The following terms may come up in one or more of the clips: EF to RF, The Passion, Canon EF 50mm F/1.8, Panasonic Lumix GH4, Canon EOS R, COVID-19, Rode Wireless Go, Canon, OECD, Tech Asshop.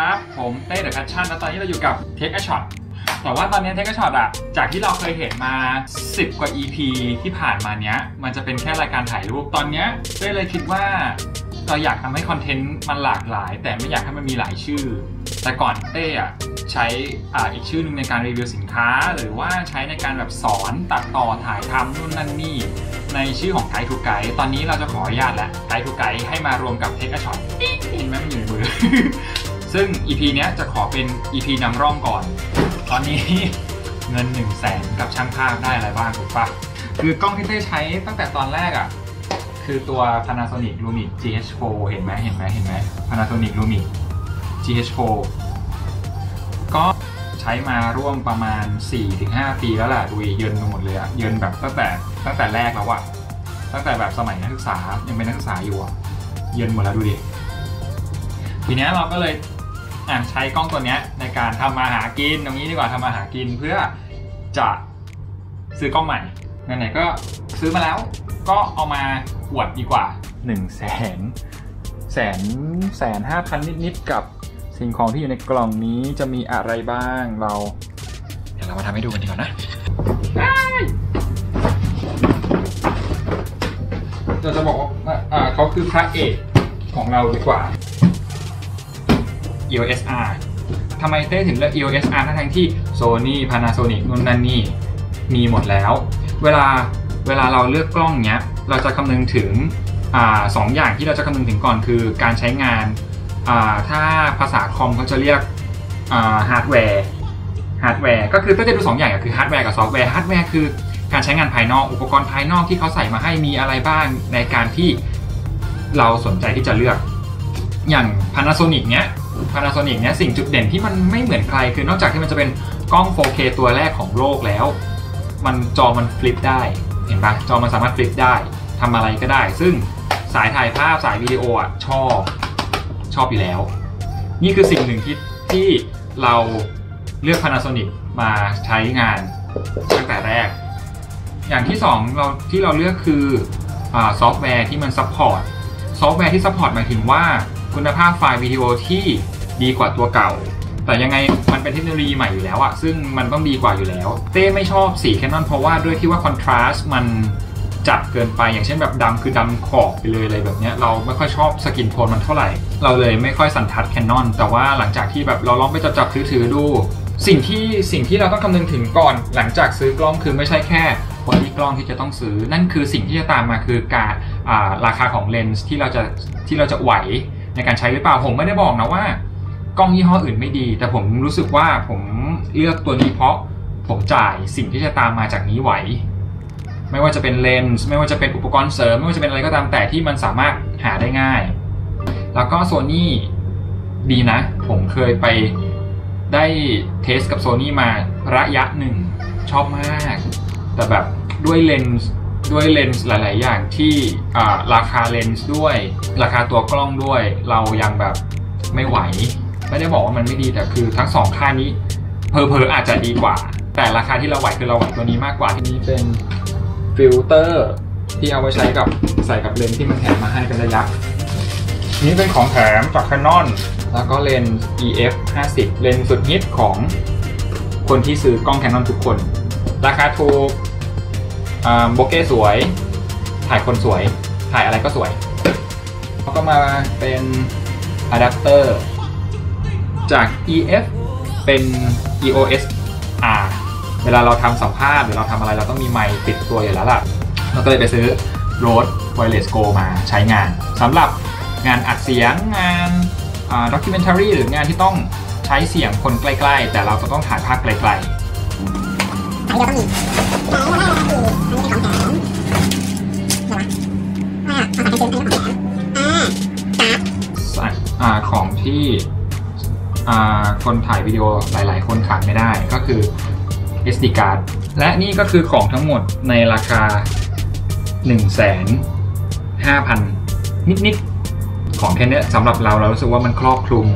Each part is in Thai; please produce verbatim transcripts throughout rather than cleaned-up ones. ครับผมเต้เดอะแพชชั่นและตอนนี้เราอยู่กับเทคแอชช็อตแต่ว่าตอนนี้เทคแอชช็อตอะจากที่เราเคยเห็นมาสิบกว่า อี พี ที่ผ่านมาเนี้ยมันจะเป็นแค่รายการถ่ายรูปตอนเนี้ยเต้เลยคิดว่าเราอยากทำให้คอนเทนต์มันหลากหลายแต่ไม่อยากให้มันมีหลายชื่อแต่ก่อนเต้อะใช้อ่าอีกชื่อนึงในการรีวิวสินค้าหรือว่าใช้ในการแบบสอนตัดต่อถ่ายทำนู่นนั่นนี่ในชื่อของไกด์ทูไกด์ตอนนี้เราจะขออนุญาตแล้วไกด์ทูไกด์ให้มารวมกับเทคแอชช็อตเห็นไหมมันอยู่ในมือ ซึ่ง อี พี เนี้ยจะขอเป็น อี พี นำร่องก่อนตอนนี้เงินหนึ่งแสนกับช่างภาพได้อะไรบ้างถูกปะคือกล้องที่เต้ใช้ตั้งแต่ตอนแรกอ่ะคือตัว Panasonic Lumix จี เอช โฟร์ เห็นไหมเห็นไหมเห็นไหม Panasonic Lumix จี เอช โฟร์ ก็ใช้มาร่วมประมาณ สี่ถึงห้า ปีแล้วแหละดูเยินไปหมดเลยอะเยินแบบตั้งแต่ตั้งแต่แรกแล้วอะตั้งแต่แบบสมัยนักศึกษายังเป็นนักศึกษาอยู่อะเยินหมดแล้วดูดิทีนี้เราก็เลยใช้กล้องตัวนี้ในการทำมาหากินตรงนี้ดีกว่าทำมาหากินเพื่อจะซื้อกล้องใหม่ไหนๆก็ซื้อมาแล้วก็เอามาอวดดีกว่า หนึ่งแสนห้าพัน นิดๆกับสิ่งของที่อยู่ในกล่องนี้จะมีอะไรบ้างเราเดี๋ยวเรามาทำให้ดูกันดีกว่านะเราจะบอกว่าเขาคือพระเอกของเราดีกว่า อี โอ เอส R ทำไมเต้ถึงเลือก อี โอ เอส R ทั้งที่ Sony Panasonic นู่นนั่นนี่มีหมดแล้วเวลาเวลาเราเลือกกล้องเนี้ยเราจะคำนึงถึงสองอย่างที่เราจะคำนึงถึงก่อนคือการใช้งานถ้าภาษาคอมเขาจะเรียกฮาร์ดแวร์ฮาร์ดแวร์ก็คือต้องจะดูสองอย่างคือฮาร์ดแวร์กับซอฟต์แวร์ฮาร์ดแวร์คือการใช้งานภายนอกอุปกรณ์ภายนอกที่เขาใส่มาให้มีอะไรบ้างในการที่เราสนใจที่จะเลือกอย่าง Panasonic เนี้ย Panasonic เนี้ยสิ่งจุดเด่นที่มันไม่เหมือนใครคือนอกจากที่มันจะเป็นกล้อง โฟร์เค ตัวแรกของโลกแล้วมันจอมันฟลิปได้เห็นปะจอมันสามารถฟลิปได้ทำอะไรก็ได้ซึ่งสายถ่ายภาพสายวิดีโออ่ะชอบชอบอยู่แล้วนี่คือสิ่งหนึ่งที่ที่เราเลือก Panasonic มาใช้งานตั้งแต่แรกอย่างที่สองเราที่เราเลือกคือซอฟต์แวร์ที่มันซัพพอร์ตซอฟต์แวร์ที่ซัพพอร์ตหมายถึงว่าคุณภาพไฟล์วิดีโอที่ดีกว่าตัวเก่าแต่ยังไงมันเป็นเทคโนโลยีใหม่อยู่แล้วอะซึ่งมันต้องดีกว่าอยู่แล้วเต้ไม่ชอบสี Canon เพราะว่าด้วยที่ว่าคอนทราสต์มันจัดเกินไปอย่างเช่นแบบดำคือดำขอบไปเลยอะไรแบบนี้เราไม่ค่อยชอบสกินโทนมันเท่าไหร่เราเลยไม่ค่อยสันทัด Canon แต่ว่าหลังจากที่แบบเราลองไปจับจับถือถือดูสิ่งที่สิ่งที่เราต้องคำนึงถึงก่อนหลังจากซื้อกล้องคือไม่ใช่แค่วันนี้กล้องที่จะต้องซื้อนั่นคือสิ่งที่จะตามมาคือการราคาของเลนส์ที่เราจะที่เราจะไหวในการใช้หรือเปล่าผมไม่ได้บอกนะว่ากล้องยี่ห้ออื่นไม่ดีแต่ผมรู้สึกว่าผมเลือกตัวนี้เพราะผมจ่ายสิ่งที่จะตามมาจากนี้ไหวไม่ว่าจะเป็นเลนส์ไม่ว่าจะเป็นอุปกรณ์เสริมไม่ว่าจะเป็นอะไรก็ตามแต่ที่มันสามารถหาได้ง่ายแล้วก็ Sony ดีนะผมเคยไปได้เทสกับ Sony มาระยะหนึ่งชอบมากแต่แบบด้วยเลนส์ด้วยเลนส์หลายๆอย่างที่ราคาเลนส์ด้วยราคาตัวกล้องด้วยเรายังแบบไม่ไหวไม่ได้บอกว่ามันไม่ดีแต่คือทั้งสองค่านี้เพอเพออาจจะดีกว่าแต่ราคาที่เราไหวคือเราไหวตัวนี้มากกว่าที่นี้เป็นฟิลเตอร์ที่เอาไว้ใช้กับใส่กับเลนส์ที่มันแถมมาให้เป็นระยะนี้เป็นของแถมจาก Canon แล้วก็เลนส์ อี เอฟ ห้าสิบ เลนส์สุดฮิตของคนที่ซื้อกล้อง Canon ทุกคนราคาถูกโบเก้สวยถ่ายคนสวยถ่ายอะไรก็สวยแล้วก็มาเป็นอะแดปเตอร์จาก อี เอฟ เป็น อี โอ เอส Rเวลาเราทำสัมภาษณ์หรือเราทำอะไรเราต้องมีไมค์ติดตัวอยู่แล้วล่ะเราก็เลยไปซื้อ Rode Wireless Go มาใช้งานสำหรับงานอัดเสียงงาน documentary หรืองานที่ต้องใช้เสียงคนใกล้ๆแต่เราก็ต้องถ่ายภาพไกลๆเราต้องมีของที่คนถ่ายวิดีโอหลายๆคนขาดไม่ได้ก็คือเอส ดี card และนี่ก็คือของทั้งหมดในราคา หนึ่งแสนห้าพัน นิดๆของแค่นี้สำหรับเราเรารู้สึกว่ามันครอบคลุม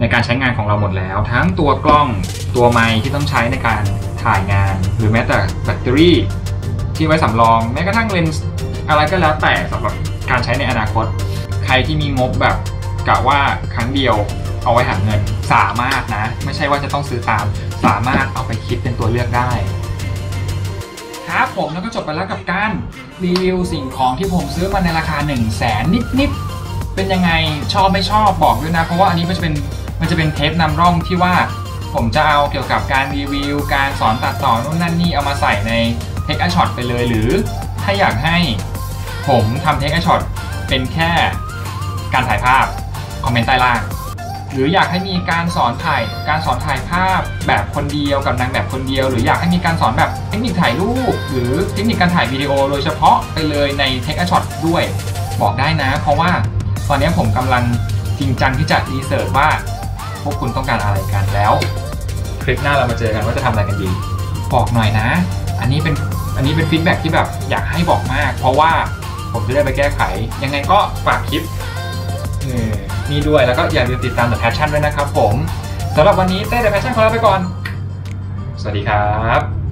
ในการใช้งานของเราหมดแล้วทั้งตัวกล้องตัวไมค์ที่ต้องใช้ในการถ่ายงานหรือแม้แต่แบตเตอรี่ที่ไว้สำรองแม้กระทั่งเลนส์อะไรก็แล้วแต่สำหรับการใช้ในอนาคตใครที่มีงบแบบกะว่าครั้งเดียว เอาไว้หาเงินสามารถนะไม่ใช่ว่าจะต้องซื้อตามสามารถเอาไปคิดเป็นตัวเลือกได้ครับผมแล้วก็จบไปแล้วกับการรีวิวสิ่งของที่ผมซื้อมาในราคา หนึ่งแสน นิดๆเป็นยังไงชอบไม่ชอบบอกด้วยนะเพราะว่าอันนี้มันจะเป็นมันจะเป็นเทปนำร่องที่ว่าผมจะเอาเกี่ยวกับการรีวิวการสอนตัดต่อนู่นนั่นนี่เอามาใส่ในเทคแอชช็อตไปเลยหรือถ้าอยากให้ผมทำเทคแอชช็อตเป็นแค่การถ่ายภาพคอมเมนต์ใต้ล่างหรืออยากให้มีการสอนถ่ายการสอนถ่ายภาพแบบคนเดียวกับนางแบบคนเดียวหรืออยากให้มีการสอนแบบเทคนิคถ่ายรูปหรือเทคนิคการถ่ายวิดีโอโดยเฉพาะไปเลยในเทคแอชช็อตด้วยบอกได้นะเพราะว่าตอนนี้ผมกำลังจริงจังที่จะรีเสิร์ชว่าพวกคุณต้องการอะไรกันแล้วคลิปหน้าเรามาเจอกันว่าจะทำอะไรกันดีบอกหน่อยนะอันนี้เป็นอันนี้เป็นฟีดแบ็กที่แบบอยากให้บอกมากเพราะว่าผมจะได้ไปแก้ไขยังไงก็ฝากคลิปนี่ด้วยแล้วก็อย่าลืมติดตาม The Passion ด้วยนะครับผมสำหรับวันนี้เต้ The Passion ขอลาไปก่อนสวัสดีครับ